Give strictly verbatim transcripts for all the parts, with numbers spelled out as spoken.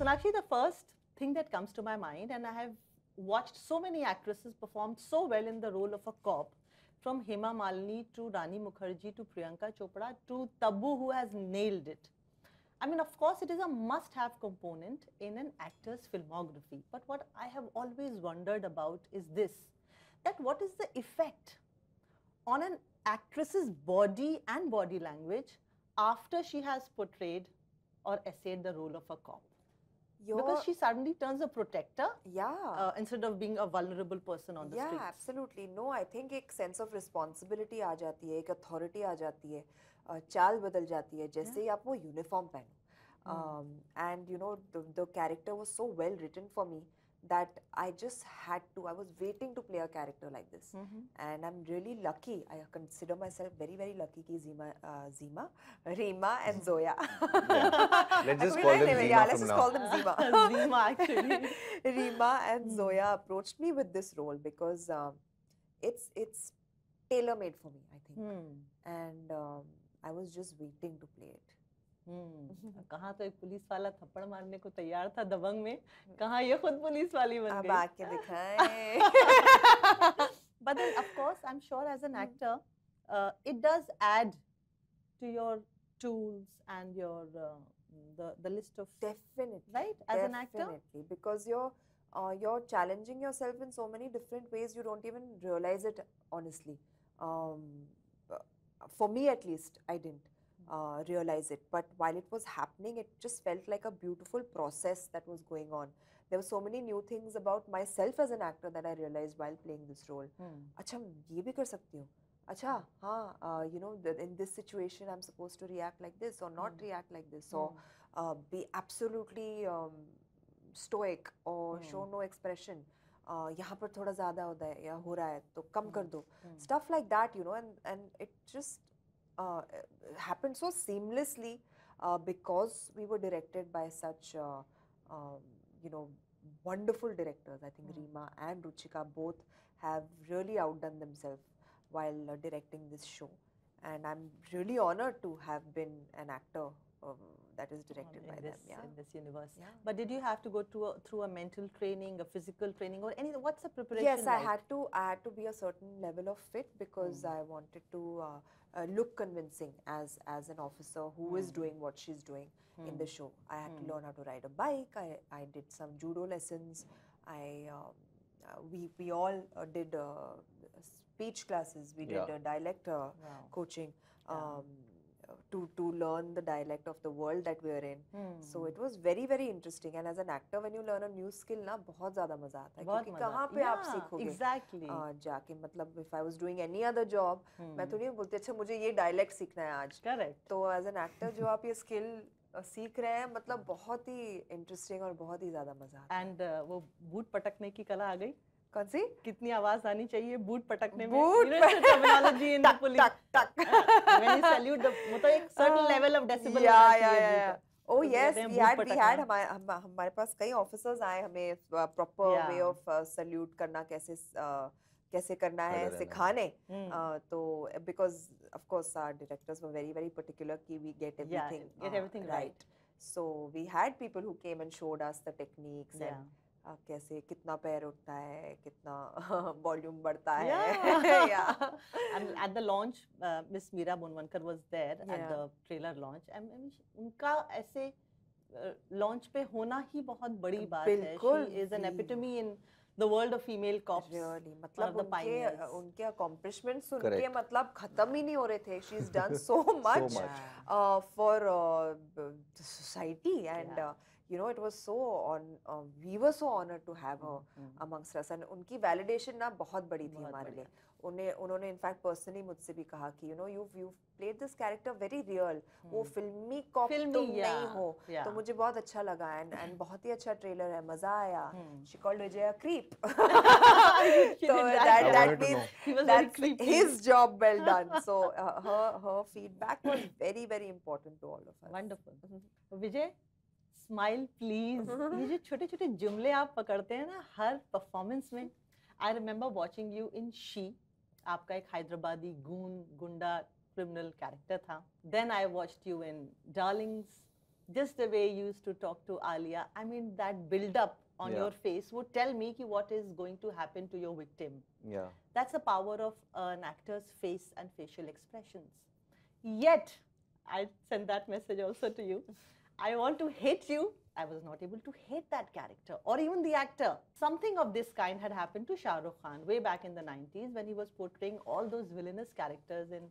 Sonakshi, the first thing that comes to my mind, and I have watched so many actresses perform so well in the role of a cop, from Hema Malini to Rani Mukherjee to Priyanka Chopra to Tabu, who has nailed it. I mean, of course, it is a must-have component in an actor's filmography. But what I have always wondered about is this, that what is the effect on an actress's body and body language after she has portrayed or essayed the role of a cop? Your... Because she suddenly turns a protector, yeah, uh, instead of being a vulnerable person on the yeah, streets. Yeah, absolutely. No, I think a sense of responsibility aa jati hai, ek authority aa jati hai, uh, chaal badal jati hai, jaise yeah. aap wo uniform pehno. Um, mm. And you know, the, the character was so well written for me that I just had to, I was waiting to play a character like this. Mm-hmm. And I'm really lucky, I consider myself very, very lucky ki Zima, uh, Zima, Reema and Zoya. Yeah. Let's just call them Zima yeah, let's just now. call them Zima. Zima actually. Reema and Zoya approached me with this role because um, it's, it's tailor-made for me, I think. Mm. And um, I was just waiting to play it. कहाँ तो एक police वाला थप्पड़ मारने को तैयार था दबंग में, कहाँ ये खुद पुलिस वाली बन गई। अब आके दिखाएं। But then, of course, I'm sure as an actor, uh, it does add to your tools and your uh, the the list of definitely right as definitely. an actor because you're uh, you're challenging yourself in so many different ways you don't even realize it honestly. Um, for me, at least, I didn't. Uh, realize it, but while it was happening, it just felt like a beautiful process that was going on. There were so many new things about myself as an actor that I realized while playing this role. Hmm. Achha, ye bhi kar sakti hu. Achha, haan, uh, you know, the, in this situation, I'm supposed to react like this or not hmm. react like this, or hmm. uh, be absolutely um, stoic or hmm. show no expression. यहाँ पर थोड़ा ज़्यादा होता है या हो रहा है तो कम कर दो. Stuff like that, you know, and and it just Uh, happened so seamlessly uh, because we were directed by such, uh, uh, you know, wonderful directors. I think mm. Reema and Ruchika both have really outdone themselves while uh, directing this show. And I'm really honored to have been an actor um, that is directed by them. Yeah. In this universe. Yeah. But did you have to go to a, through a mental training, a physical training or anything? What's the preparation Yes, I like? had to. I had to be a certain level of fit because mm. I wanted to... Uh, Uh, look convincing as as an officer who mm. is doing what she's doing mm. in the show. I had mm. to learn how to ride a bike. I, I did some judo lessons. I um, uh, we we all uh, did uh, speech classes. We yeah. did uh, dialect uh, wow. coaching um, yeah. to to learn the dialect of the world that we are in. Mm. So it was very very interesting. And as an actor, when you learn a new skill, na बहुत ज़्यादा मज़ा आता है क्योंकि कहाँ पे आप सीखोगे? Exactly. Uh, जाके मतलब if I was doing any other job, hmm. मैं तो नहीं बोलती अच्छा मुझे ये dialect सीखना है आज. Correct. तो as an actor जो आप ये skill सीख रहे हैं मतलब बहुत ही interesting और बहुत ही ज़्यादा मज़ा आता है. And uh, वो बूट पटकने की कला आ गई? कौन सी? कितनी आवाज आनी चाहिए बूट पटकने में? Boot technology in the police. टक टक. When you salute the मतलब एक certain level of decibel. Yeah yeah yeah. Oh yes, we had we had हमारे हमारे पास कई officers आए हमें proper way of salute करना कैसे कैसे करना है सिखाने तो because of course our directors were very very particular कि we get everything get everything right. So we had people who came and showed us the techniques and Uh, कैसे कितना पैर उठता है कितना वॉल्यूम बढ़ता है yeah. yeah. And at the launch uh, Miss Meera Bunwankar was there yeah. at the trailer launch. I mean, उनका ऐसे uh, launch पे होना ही बहुत बड़ी बात है. She is an epitome in the world of female cops. Really, मतलब उनके उनके accomplishments सुनके मतलब खत्म ही नहीं हो रहे थे. She has done so much, so much. Uh, for uh, society and yeah. uh, you know, it was so on. Uh, we were so honored to have her mm-hmm. amongst us, and उनकी validation ना बहुत बड़ी थी हमारे लिए. उन्हें उन्होंने in fact personally मुझसे भी कहा कि you know you've you've played this character very real. Mm-hmm. वो फिल्मी कॉप तुम नहीं हो. Yeah. तो मुझे बहुत अच्छा लगा and and बहुत ही अच्छा ट्रेलर है मजा आया. Mm-hmm. She called Vijay a creep. So that that means that's his job well done. So uh, her her feedback was very very important to all of us. Wonderful. Mm-hmm. Vijay. Smile please. ये जो छोटे-छोटे जुमले आप पकड़ते हैं ना हर performance में. I remember watching you in She. आपका एक हैदराबादी गून गुंडा criminal character था. Then I watched you in Darlings, just the way you used to talk to Alia, I mean that build-up on yeah. your face would tell me ki what is going to happen to your victim. Yeah. That's the power of uh, an actor's face and facial expressions. Yet, I sent that message also to you. I want to hate you. I was not able to hate that character or even the actor. Something of this kind had happened to Shah Rukh Khan way back in the nineties when he was portraying all those villainous characters in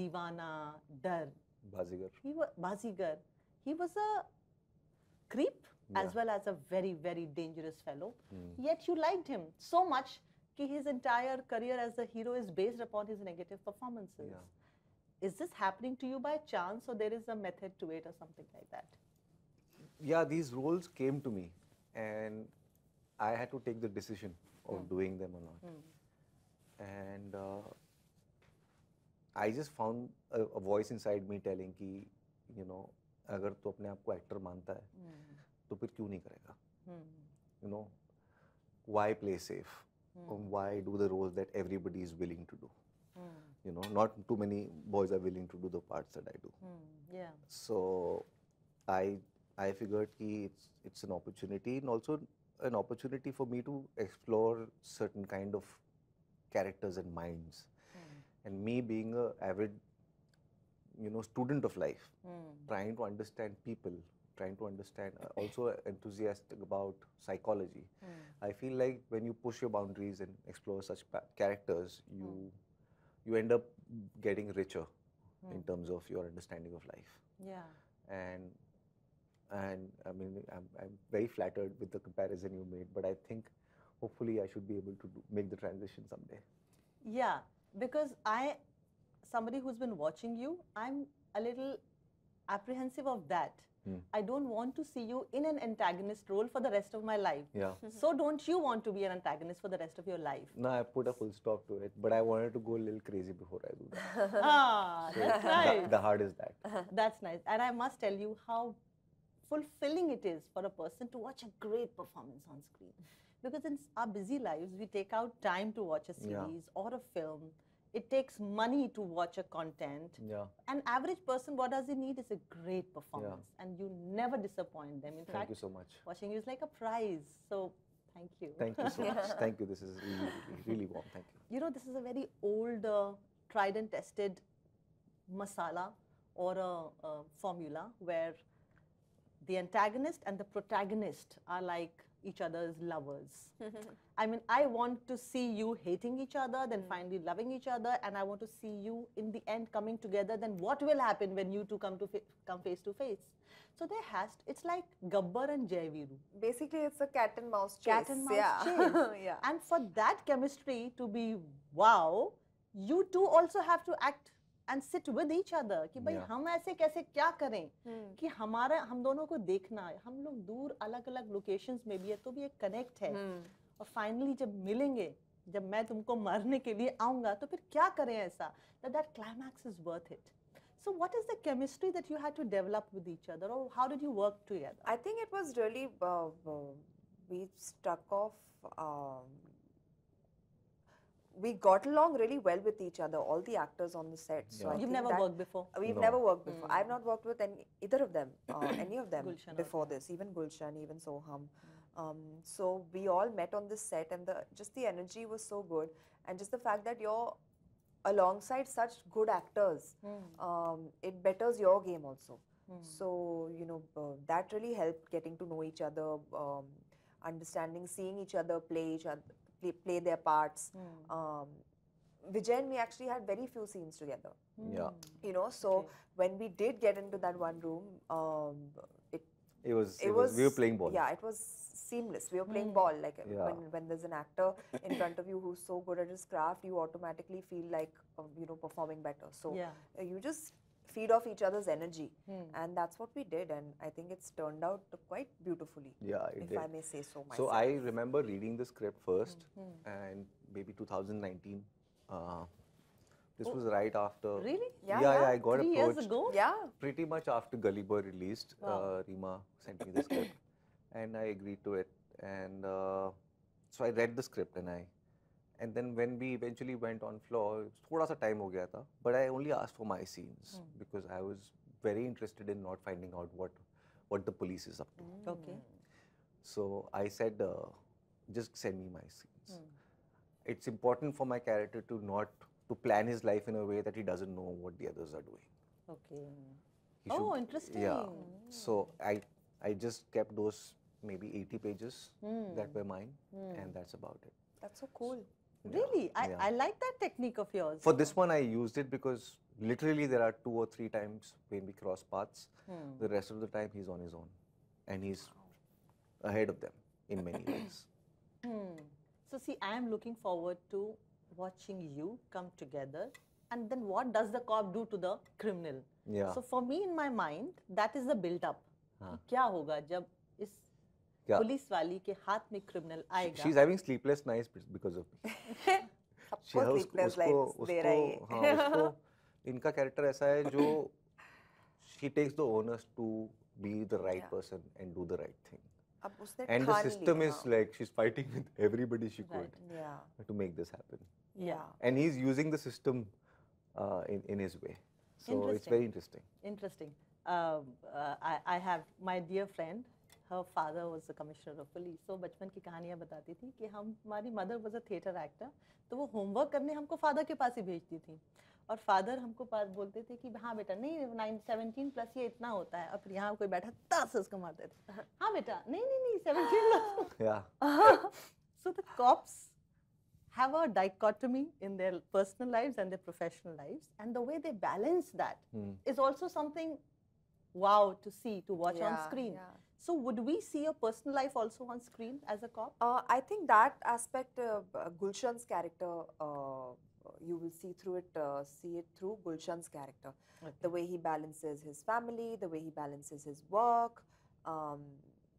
Diwana, Dar, Bazigar. He was Bazigar. He was a creep yeah. as well as a very, very dangerous fellow. Mm. Yet you liked him so much that his entire career as a hero is based upon his negative performances. Yeah. Is this happening to you by chance or there is a method to it or something like that? Yeah, these roles came to me and I had to take the decision of mm. doing them or not. Mm. And uh, I just found a, a voice inside me telling ki, you know, agar tu apne aap ko actor manta hai, mm. to phir kyun nahi karega? Mm. You know, why play safe? Mm. Or why do the roles that everybody is willing to do? Mm. You know, not too many boys are willing to do the parts that I do. Mm. Yeah. So, I... I figured ki it's, it's an opportunity and also an opportunity for me to explore certain kind of characters and minds. Mm. And me being an avid, you know, student of life, mm. trying to understand people, trying to understand, uh, also enthusiastic about psychology. Mm. I feel like when you push your boundaries and explore such characters, you, mm. you end up getting richer mm. in terms of your understanding of life. Yeah. And... And I mean, I'm, I'm very flattered with the comparison you made, but I think hopefully I should be able to do, make the transition someday. Yeah, because I, somebody who's been watching you, I'm a little apprehensive of that. Hmm. I don't want to see you in an antagonist role for the rest of my life. Yeah. So don't you want to be an antagonist for the rest of your life? No, I put a full stop to it, but I wanted to go a little crazy before I do that. Ah, so that's nice. The hard is that. That's nice. And I must tell you how fulfilling it is for a person to watch a great performance on screen. Because in our busy lives, we take out time to watch a series yeah. or a film. It takes money to watch a content. Yeah. An average person, what does he need is a great performance. Yeah. And you never disappoint them. In thank fact, you so much. Watching you is like a prize. So, thank you. Thank you so much. Thank you. This is really, really, really warm. Thank you. You know, this is a very old, uh, tried and tested masala or a, a formula where the antagonist and the protagonist are like each other's lovers. I mean, I want to see you hating each other, then mm. finally loving each other, and I want to see you in the end coming together. Then what will happen when you two come to fa come face to face? So there has to, it's like Gabbar and Jaiviru. Basically, it's a cat and mouse chase. Cat and mouse yeah. chase. yeah. And for that chemistry to be wow, you two also have to act and sit with each other कि भाई हम ऐसे कैसे क्या करें कि हमारा हम दोनों को देखना है हम लोग दूर अलग-अलग लोकेशंस में भी है तो भी एक कनेक्ट है और फाइनली जब मिलेंगे जब मैं तुमको मारने के लिए आऊँगा तो फिर क्या करें ऐसा that that climax is worth it. So what is the chemistry that you had to develop with each other or how did you work together? I think it was really uh, we struck off. Um, We got along really well with each other, all the actors on the set. So yeah. You've never worked before? We've no. never worked before. Mm. I've not worked with any, either of them, uh, any of them Gulshan before this, even Gulshan, even Soham. Mm. Um, so we all met on this set and the, just the energy was so good. And just the fact that you're alongside such good actors, mm. um, it betters your game also. Mm. So, you know, uh, that really helped getting to know each other, um, understanding, seeing each other, play each other. Play, play their parts. Mm. Um, Vijay and me actually had very few scenes together. Mm. Yeah. You know, so okay. when we did get into that one room, um, it, it, was, it, it was, was, we were playing ball. Yeah, it was seamless. We were playing mm. ball. Like yeah. when, when there's an actor in front of you who's so good at his craft, you automatically feel like, uh, you know, performing better. So yeah. uh, you just feed off each other's energy. Mm. And that's what we did. And I think it's turned out quite beautifully. Yeah, it If did. I may say so myself. So I remember reading the script first mm-hmm. and maybe two thousand nineteen. Uh, this oh. was right after. Really? Yeah, yeah, yeah. yeah I got Three approached. Years ago? Yeah. Pretty much after Gully Boy released, wow. uh, Reema sent me the script. And I agreed to it. And uh, so I read the script and I And then when we eventually went on floor, thoda sa time ho gaya tha, but I only asked for my scenes mm. because I was very interested in not finding out what what the police is up to. Mm. Okay. So I said, uh, just send me my scenes. Mm. It's important for my character to not to plan his life in a way that he doesn't know what the others are doing. Okay. He oh, should, interesting. Yeah. Mm. So I I just kept those maybe eighty pages mm. that were mine, mm. and that's about it. That's so cool. So, yeah, really? I, yeah. I like that technique of yours. For this one, I used it because literally there are two or three times when we cross paths. Hmm. The rest of the time, he's on his own. And he's ahead of them in many ways. Hmm. So see, I am looking forward to watching you come together. And then what does the cop do to the criminal? Yeah. So for me, in my mind, that is the build-up. Huh. Kya hoga jab is yeah. police wali ke haath mein criminal aayega. She's having sleepless nights because of me. She has sleepless nights de rahi hai. Usko, inka character aisa hai jo she takes the onus to be the right yeah. person and do the right thing. Ab usne and the system is haan. Like she's fighting with everybody she right. could yeah. to make this happen. Yeah. And he's using the system uh, in in his way. So it's very interesting. Interesting. Uh, uh, I, I have my dear friend, her father was the commissioner of police. So बचपन की कहानियाँ बताती थी कि हम हमारी mother was a theatre actor, तो वो homework करने हमको father के पास ही भेजती थी और father हमको पास बोलते थे कि हाँ बेटा नहीं nine seventeen plus ये इतना होता है और फिर यहाँ कोई बैठा दस उसको मारते थे हाँ बेटा नहीं नहीं नहीं seventeen plus yeah so the cops have a dichotomy in their personal lives and their professional lives and the way they balance that hmm. is also something wow to see, to watch yeah, on screen. Yeah. So would we see your personal life also on screen as a cop? Uh, I think that aspect, uh, Gulshan's character, uh, you will see through it, uh, see it through Gulshan's character. Okay. The way he balances his family, the way he balances his work. Um,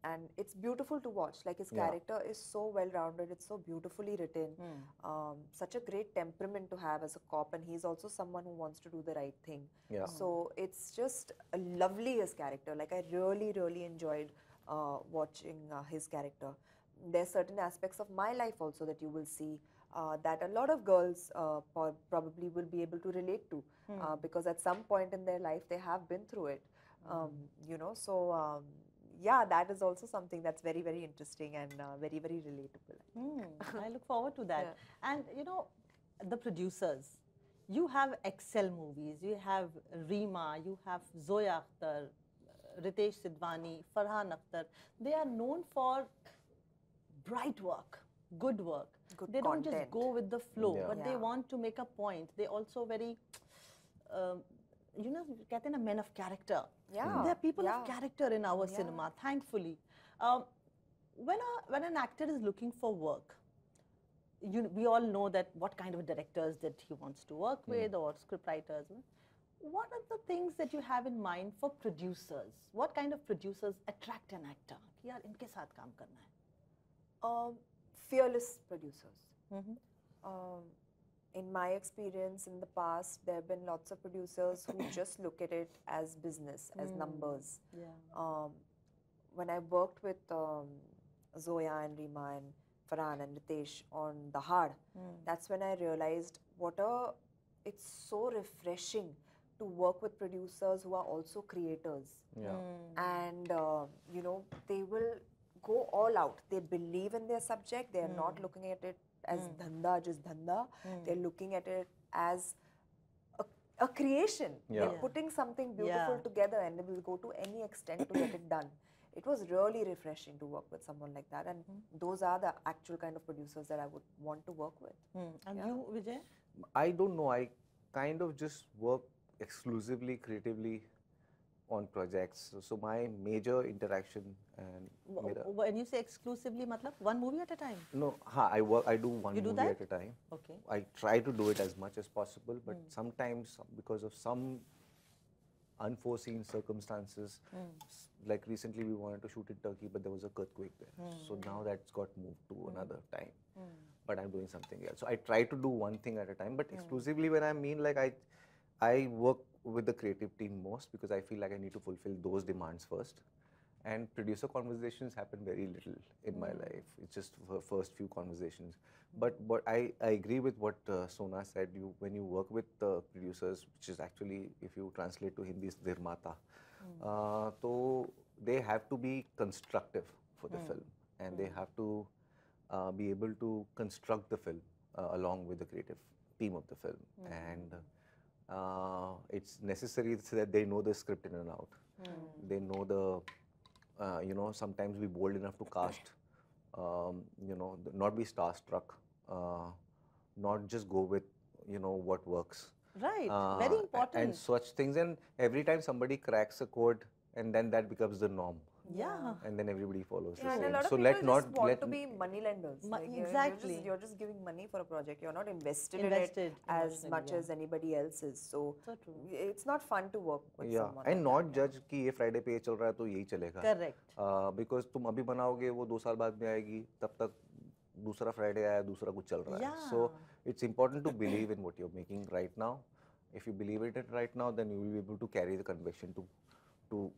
and it's beautiful to watch. Like his character yeah. is so well-rounded, it's so beautifully written. Mm. Um, such a great temperament to have as a cop, and he's also someone who wants to do the right thing. Yeah. So it's just a lovely his character. Like I really, really enjoyed uh, watching uh, his character. There's certain aspects of my life also that you will see uh, that a lot of girls uh, probably will be able to relate to mm. uh, because at some point in their life they have been through it. Mm. Um, you know, so. Um, Yeah, that is also something that's very, very interesting and uh, very, very relatable. I, mm, I look forward to that. Yeah. And you know, the producers, you have Excel movies, you have Reema, you have Zoya Akhtar, Ritesh Sidwani, Farhan Akhtar. They are known for bright work, good work. Good they content. Don't just go with the flow, yeah. but yeah. they want to make a point. They also very... Um, you know, कहते हैं ना men of character. Yeah. There are people yeah. of character in our yeah. cinema, thankfully. Um, when a, when an actor is looking for work, you, we all know that what kind of directors that he wants to work mm. with or scriptwriters. What are the things that you have in mind for producers? What kind of producers attract an actor? कि यार इनके साथ काम करना है. Um, fearless producers. Mm-hmm. um, In my experience in the past, there have been lots of producers who just look at it as business, as mm. numbers. Yeah. Um, when I worked with um, Zoya and Reema and Farhan and Ritesh on Dahaad, mm. that's when I realized what a, it's so refreshing to work with producers who are also creators. Yeah. Mm. And, uh, you know, they will go all out. They believe in their subject. They are mm. not looking at it as mm. dhanda, just dhanda. Mm. They're looking at it as a, a creation. Yeah. They're putting something beautiful yeah. together and they will go to any extent to get it done. It was really refreshing to work with someone like that. And mm. those are the actual kind of producers that I would want to work with. Mm. And yeah. you, Vijay? I don't know. I kind of just work exclusively, creatively on projects. So, so my major interaction and when you say exclusively, matlab, one movie at a time? No, ha, I work. I do one you movie do at a time. Okay. I try to do it as much as possible, but mm. sometimes because of some unforeseen circumstances, mm. like recently we wanted to shoot in Turkey, but there was a earthquake there. Mm. So now that's got moved to mm. another time. Mm. But I'm doing something else. So I try to do one thing at a time, but mm. exclusively when I mean like I, I work with the creative team most because I feel like I need to fulfill those demands first. And producer conversations happen very little in mm. my life. It's just the first few conversations. Mm. But what I, I agree with what uh, Sona said, you, when you work with uh, producers, which is actually, if you translate to Hindi, it's Dirmata. Mm. Uh, toh they have to be constructive for the mm. film, and mm. they have to uh, be able to construct the film uh, along with the creative team of the film. Mm. And uh, it's necessary that they know the script in and out. Mm. They know the, uh, you know, sometimes be bold enough to cast, um, you know, not be starstruck, uh, not just go with, you know, what works. Right, uh, very important. And such things, and every time somebody cracks a code, and then that becomes the norm. Yeah. And then everybody follows. Yeah, the same. A lot of so let not want let to be money lenders. Mo like exactly. You're just, you're just giving money for a project. You're not invested, invested in it as much yeah. as anybody else is. So, so true. It's not fun to work with yeah. someone. And like not that. Judge ki ye Friday pe ye chal raha hai to yehi chalega. Correct. Uh, because tum abhi banaoge, wo do saal baad mein aayegi. Tab tak dusra Friday aaya, dusra kuch chal raha hai. Yeah. So it's important to believe in what you're making right now. If you believe in it right now, then you will be able to carry the conviction to to.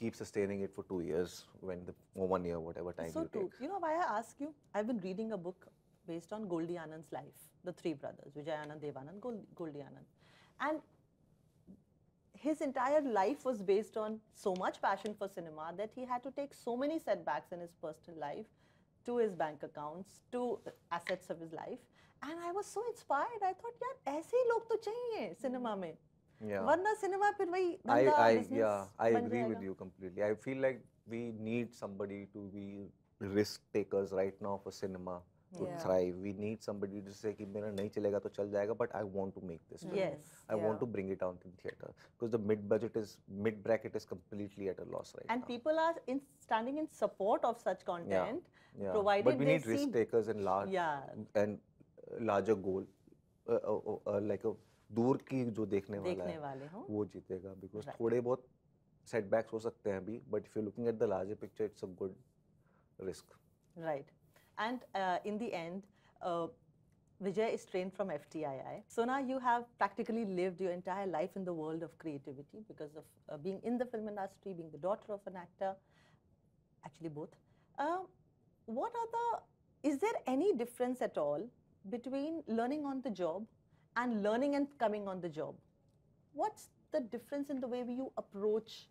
keep sustaining it for two years, when the or one year, whatever time so you true. take. You know why I ask you? I've been reading a book based on Goldie Anand's life, the three brothers, Vijayanand, Devanand, Gold, Goldie Anand. And his entire life was based on so much passion for cinema that he had to take so many setbacks in his personal life, to his bank accounts, to assets of his life. And I was so inspired. I thought, yaar, aise log to chahiye cinema mein. Yeah. Varna cinema phir wahi I, I, yeah, I agree with you completely. I feel like we need somebody to be risk takers right now for cinema to yeah. thrive. We need somebody to say ki mera nahi chalega to chal jayega, but I want to make this film. Yes. I yeah. want to bring it out in theatre, because the mid budget is mid bracket is completely at a loss right and now. And people are in standing in support of such content, yeah. Yeah. provided but we they need risk takers and large yeah. and larger goal, uh, uh, uh, uh, like a. दूर की जो देखने वाला देखने है, वाले हो वो जीतेगा, because right. थोड़े बहुत setbacks हो सकते हैं अभी, but if you're looking at the larger picture, it's a good risk. Right, and uh, in the end, uh, Vijay is trained from F T I I. So now you have practically lived your entire life in the world of creativity because of uh, being in the film industry, being the daughter of an actor, actually both. Uh, what are the? Is there any difference at all between learning on the job and learning and coming on the job? What's the difference in the way you approach?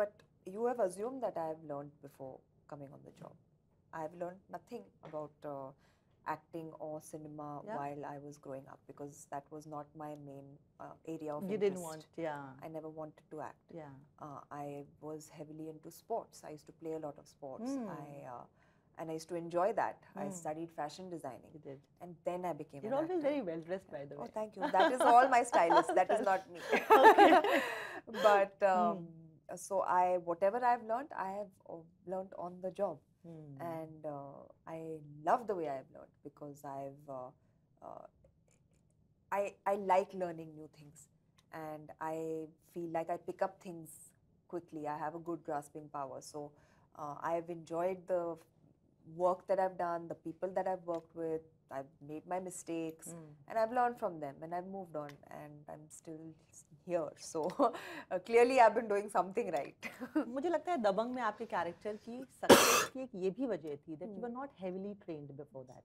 But you have assumed that I have learned before coming on the job. I have learned nothing about uh, acting or cinema yeah. while I was growing up, because that was not my main uh, area of you interest. You didn't want, yeah. I never wanted to act. Yeah. Uh, I was heavily into sports. I used to play a lot of sports. Mm. I. Uh, And I used to enjoy that. Mm. I studied fashion designing. You did. And then I became You're an always actor. Very well dressed, by the way. Oh, thank you. That is all my stylist. That is not me. Okay. But um, mm. so I, whatever I've learned, I have learned on the job. Mm. And uh, I love the way I've learned, because I've, uh, uh, I, I like learning new things. And I feel like I pick up things quickly. I have a good grasping power. So uh, I've enjoyed the work that I've done, the people that I've worked with. I've made my mistakes mm. and I've learned from them, and I've moved on, and I'm still here. So uh, clearly I've been doing something right. मुझे लगता है दबंग में आपके character की success की एक ये भी वजह थी that you were not heavily trained before that.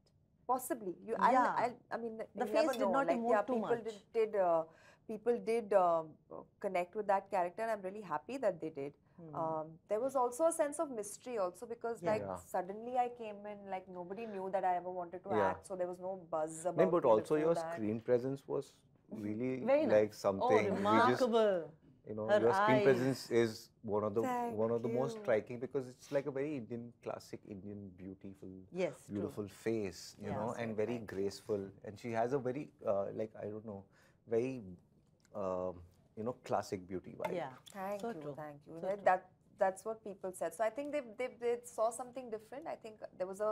Possibly. You, yeah. I, I, I mean, the face did know. not like, move yeah, too people much. Did, did, uh, people did uh, connect with that character, and I'm really happy that they did. Mm. Um, there was also a sense of mystery also, because yeah. like yeah. suddenly I came in, like nobody knew that I ever wanted to yeah. act, so there was no buzz about it. But also your that. screen presence was really nice. like something. Oh, remarkable. Just, you know, Her your screen eyes. presence is one of the Thank one of the you. most striking, because it's like a very Indian classic, Indian beautiful, yes, beautiful true. face, you yeah, know, so and right. very graceful. And she has a very uh, like I don't know, very. Uh, you know, classic beauty vibe. Yeah, thank so you, true. thank you. So that that's what people said. So I think they, they they saw something different. I think there was a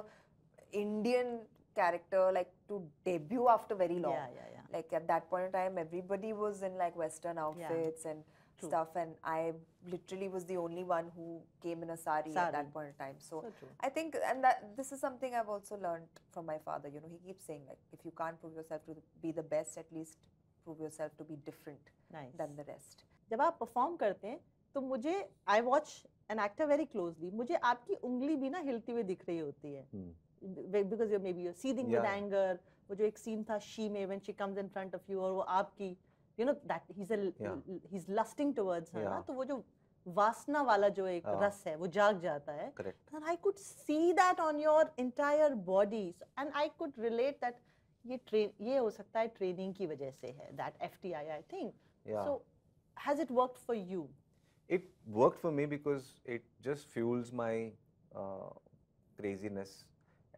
Indian character like to debut after very long. Yeah, yeah, yeah. Like at that point in time, everybody was in like Western outfits yeah. and true. stuff, and I literally was the only one who came in a sari, sari. at that point in time. So, so I think, and that this is something I've also learned from my father. You know, he keeps saying like, if you can't prove yourself to be the best, at least prove yourself to be different nice. than the rest. जब आप perform करते हैं, तो मुझे I watch an actor very closely. मुझे आपकी उंगली भी ना हिलती हुई दिख रही होती है, because you're maybe you're seething yeah. with anger. वो जो एक scene था she में when she comes in front of you और वो आपकी, you know that he's a yeah. he's lusting towards her yeah. ना, तो वो जो वासना वाला जो एक uh, रस है वो जाग जाता है. Correct. And I could see that on your entire body and I could relate that ये ट्रेन ये हो सकता है ट्रेनिंग की वजह से है. That F T I I thing. Yeah. So has it worked for you? It worked for me because it just fuels my uh, craziness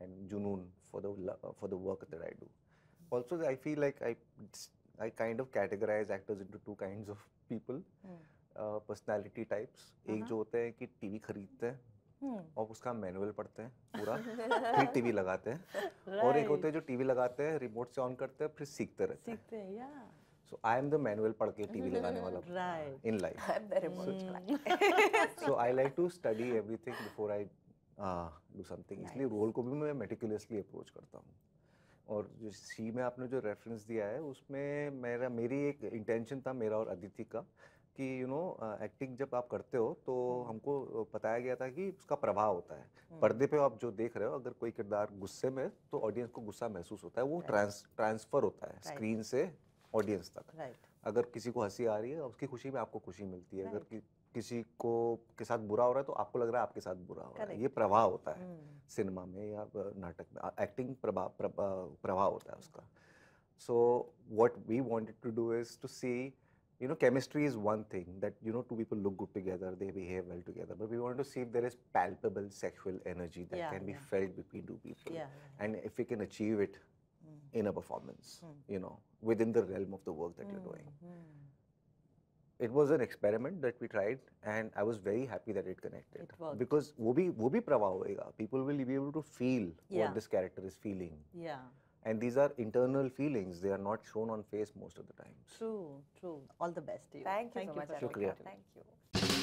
and junoon for the uh, for the work that I do. Also, I feel like I I kind of categorize actors into two kinds of people. Mm. Uh, personality types. Uh-huh. एक जो होते हैं कि TV खरीदते हैं hmm. और उसका manual पढ़ते हैं पूरा फिर टीवी लगाते हैं right. और एक होते हैं जो टीवी लगाते हैं रिमोट से ऑन करते हैं फिर सीखते रहते सीखते हैं. या so I am the manual पढ़ के टीवी लगाने वाला in life. I am the remote. So I like to study everything before I do something. इसलिए रोल को भी मैं मेटिकुलसली अप्रोच करता हूँ. और जो सी में आपने जो रेफरेंस दिया है उसमें मेरा मेरी एक इंटेंशन था मेरा और अदिति का कि यू नो एक्टिंग जब आप करते हो तो hmm. हमको बताया गया था कि उसका प्रभाव होता है hmm. पर्दे पे आप जो देख रहे हो अगर कोई किरदार गुस्से में तो ऑडियंस को गुस्सा महसूस होता है वो ट्रांस right. ट्रांसफर होता है स्क्रीन right. से ऑडियंस तक right. अगर किसी को हंसी आ रही है उसकी खुशी में आपको खुशी मिलती है right. अगर कि, किसी को के साथ बुरा हो रहा है तो आपको लग रहा है आपके साथ बुरा हो रहा है. ये प्रभाव होता है hmm. सिनेमा में या नाटक में एक्टिंग प्रभाव प्रभाव होता है उसका. So what we wanted to do is to see you know, chemistry is one thing that, you know, two people look good together, they behave well together. But we want to see if there is palpable sexual energy that yeah, can be yeah. felt between two people. Yeah, yeah. And if we can achieve it mm. in a performance, mm. you know, within the realm of the work that mm. you're doing. Mm. It was an experiment that we tried and I was very happy that it connected. It worked. Because wo bhi, wo bhi pravav hoega. People will be able to feel yeah. what this character is feeling. Yeah. And these are internal feelings. They are not shown on face most of the time. True, true. All the best to you. Thank you so much. Thank you.